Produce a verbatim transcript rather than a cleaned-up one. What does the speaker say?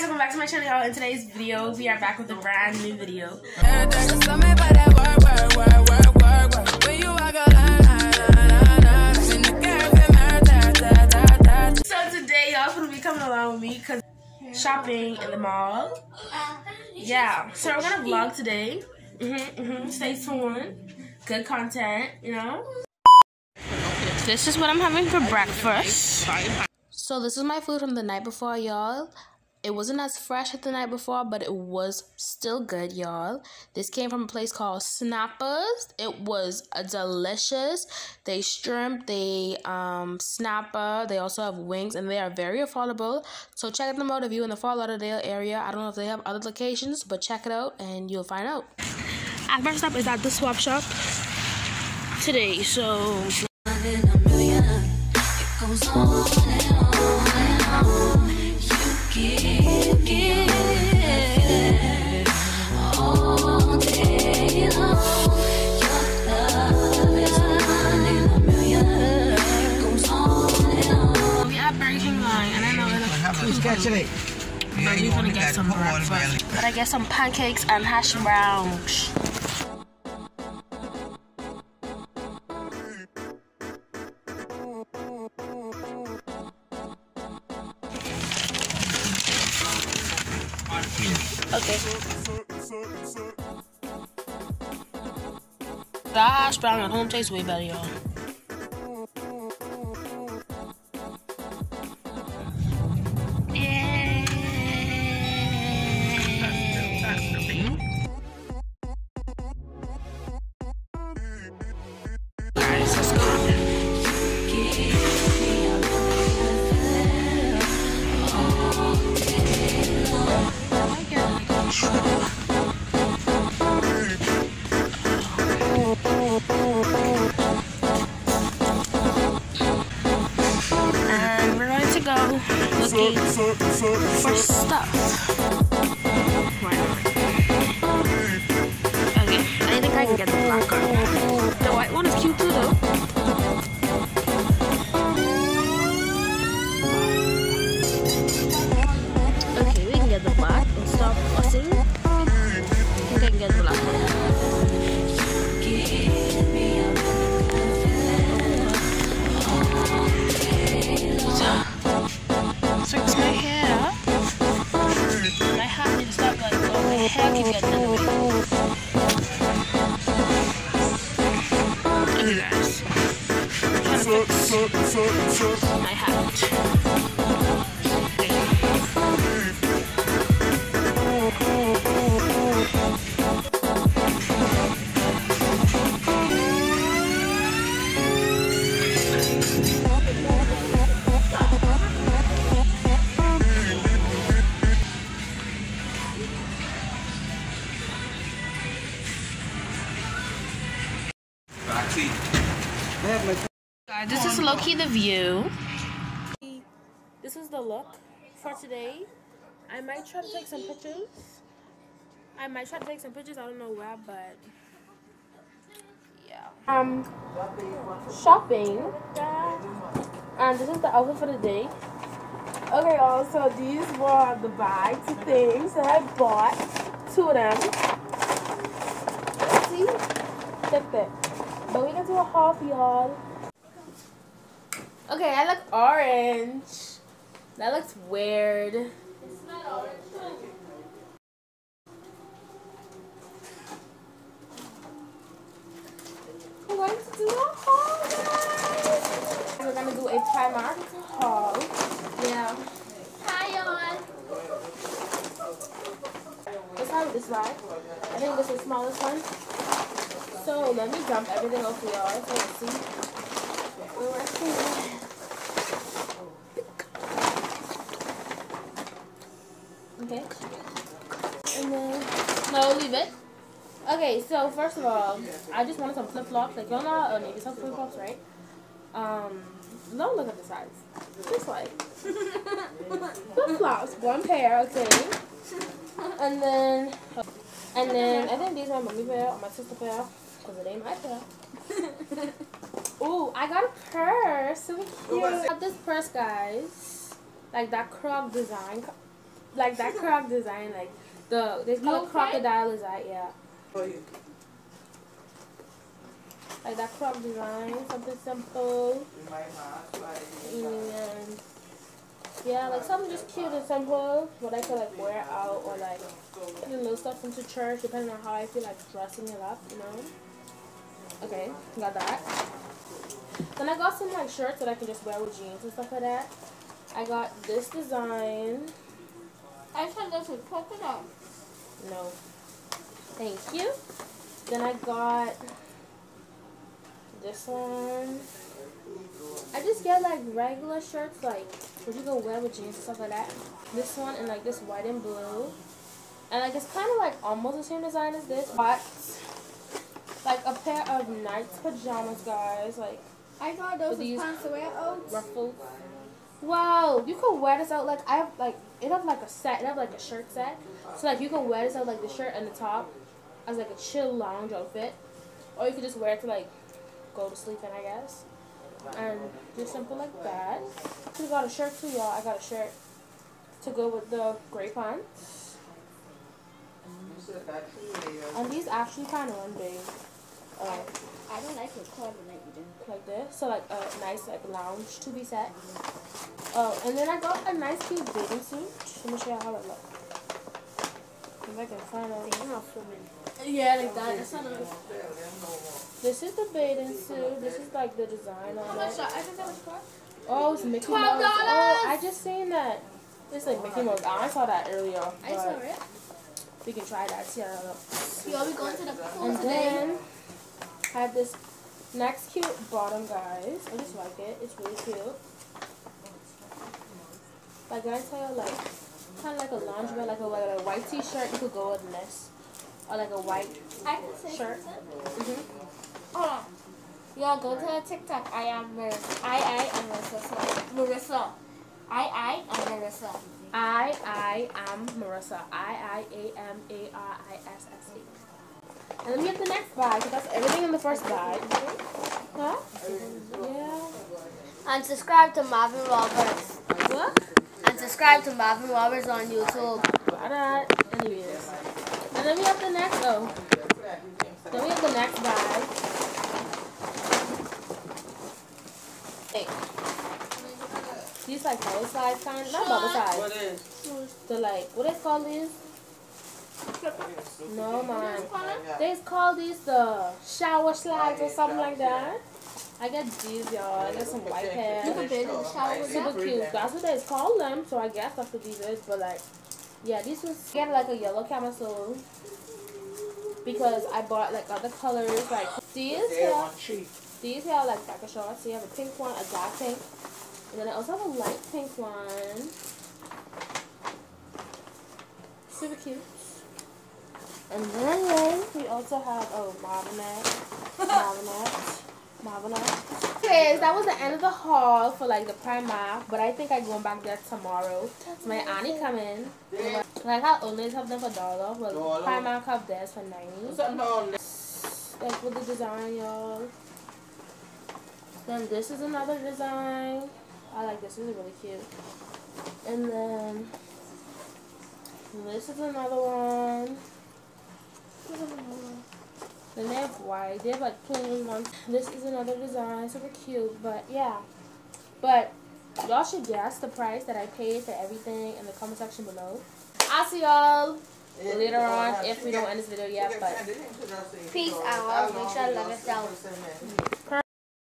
guys, welcome back to my channel. In today's video, we are back with a brand new video. So today, y'all gonna be coming along with me because shopping in the mall. Yeah, so we're gonna vlog today. Mm-hmm, mm-hmm. Stay tuned. Good content, you know. This is what I'm having for breakfast. So this is my food from the night before, y'all. It wasn't as fresh as the night before, but it was still good, y'all. This came from a place called Snappers. It was uh, delicious. They shrimp, they um, snapper. They also have wings, and they are very affordable. So check them out if you're in the Fort Lauderdale area. I don't know if they have other locations, but check it out, and you'll find out. Our first stop is at the swap shop today, so... Today. Yeah, I'm gonna get some breakfast, really. But I get some pancakes and hash browns. Okay. The hash brown at home tastes way better, y'all. And we're going to go looking for stuff. Why not? Okay, I think I can get the black one. The white one is cute too, though. I haven't. Backseat. This is low-key the view. This is the look for today. I might try to take some pictures. I might try to take some pictures. I don't know where, but yeah. Um, shopping. And this is the outfit for the day. Okay, y'all. So these were the bags, the things that I bought. Two of them. Let's see, thick, thick. But we can do a haul for y'all. Okay, I look orange. That looks weird. It's not orange. We're going to do a haul. We're going to do a Primark haul. Yeah. Hi, y'all. Let's have this bag. I think this is the smallest one. So let me dump everything off for y'all so you can see. We were actually okay. And then no, leave it. Okay, so first of all, I just wanted some flip flops. Like y'all know how oh, some flip flops, right? Um don't look at the size. Just like flip flops, one pair, okay. And then and then I think these are my mommy pair or my sister pair, because it ain't my pair. Oh, I got a purse. So cute. I got this purse, guys. Like that croc design. like that croc design, like the they call it crocodile design, yeah. For you. Like that crop design, something simple. And yeah, like something just cute and simple, what I could like wear out or like you know stuff into church, depending on how I feel like dressing it up, you know. Okay, got that. Then I got some like shirts that I can just wear with jeans and stuff like that. I got this design. I tried this with polka dot. No. Thank you. Then I got this one. I just get like regular shirts, like what you gonna wear with jeans and stuff like that. This one and like this white and blue, and like it's kind of like almost the same design as this, but like a pair of nights pajamas, guys. Like I got those as pants to wear out. Ruffles. Wow, you could wear this out. Like I have like it have like a set. It have like a shirt set, so like you can wear this out like the shirt and the top as like a chill lounge outfit, or you could just wear it to like go to sleep in, I guess, and just simple like that. So we got a shirt too, y'all. I got a shirt to go with the gray pants. And these actually kind of one day. Uh, I don't like the color that you did. Like this, so like a nice like lounge to be set. Oh, and then I got a nice cute bathing suit. Let me show you how it looks. If I can find out. Yeah, like that. That's not nice. This is the bathing suit. This is like the design on it. How much? I think that was twelve. Oh, it's Mickey Mouse. twelve dollars. Oh, I just seen that. It's like Mickey Mouse. I saw that earlier. I saw it. We can try that. See how it looks. Y'all be going to the pool today. And then I have this next cute bottom, guys. I just like it. It's really cute. Like I tell you, like kind of like a loungewear, like a, like a white t-shirt. You could go with this. Or like a white I can say shirt. Mm-hmm. Hold on. Y'all go to the TikTok. I am Mar I, I am Marissa. Marissa. I, I am Marissa. I, I am Marissa. I, I, A M A R I S S E. And let me get the next bag, because that's everything in the first bag. Huh? Yeah. And subscribe to Marvin Roberts. What? And subscribe to Marvin Roberts on YouTube. Alright. Anyways. And then we have the next, oh, then we have the next bag. Hey. These like bubble size kind of, not bubble size. What is? The like, what do they call these? No, man. They call these the shower slides or something like that. I got these, y'all. I got some white hair. You can bathe in the shower. Super cute. That's what they call them, so I guess that's what these is, but like. Yeah, this was get like a yellow camisole because I bought like other colors like these here. These here are like backer shorts. So you have a pink one, a dark pink, and then I also have a light pink one. Super cute. And then we also have oh Marvinette, Marvinette, Marvinette. Okay, so that was the end of the haul for like the Primark, but I think I'm going back there tomorrow. So my auntie coming. Like I always have them for dollar, but dollar. Primark have theirs for ninety. Like with the design, y'all. Then this is another design. I like this. This is really cute. And then this is another one. This is another one. Then they have white. They have like plain ones. This is another design. Super cute. But yeah. But y'all should guess the price that I paid for everything in the comment section below. I'll see y'all later on if we don't end this video yet. But peace out. Make sure I love it down.